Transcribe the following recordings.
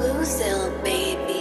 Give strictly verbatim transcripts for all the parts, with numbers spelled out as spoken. Woosil, baby.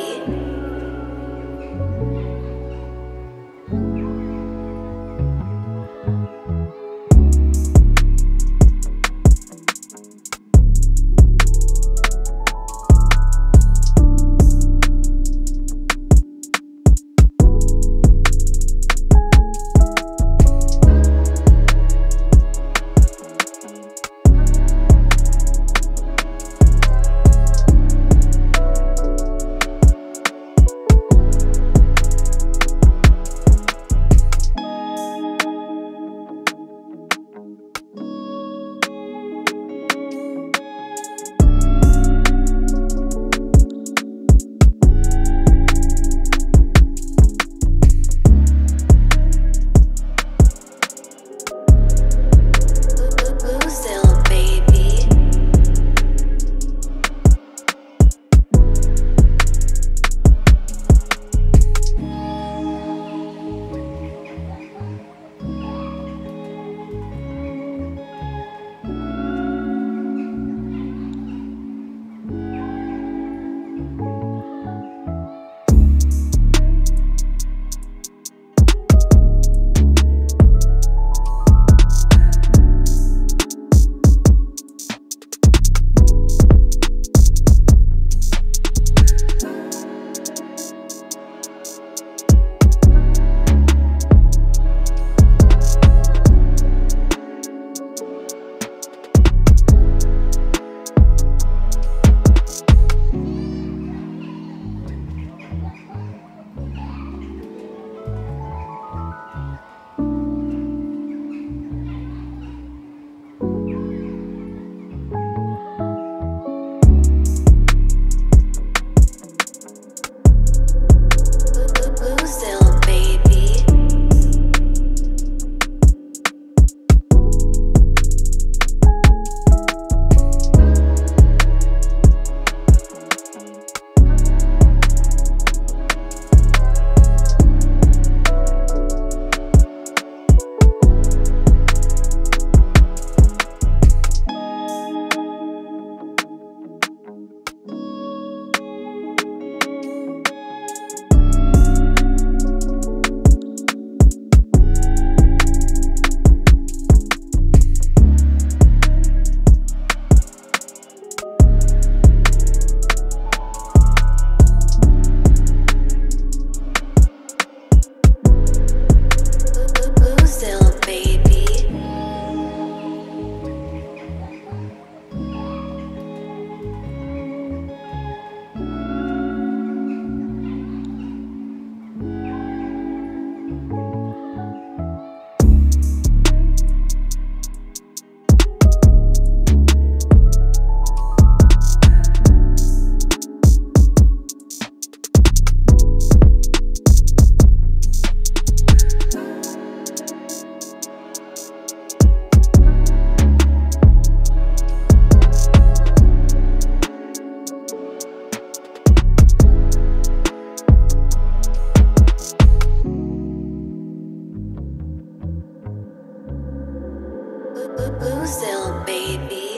Woosil, baby.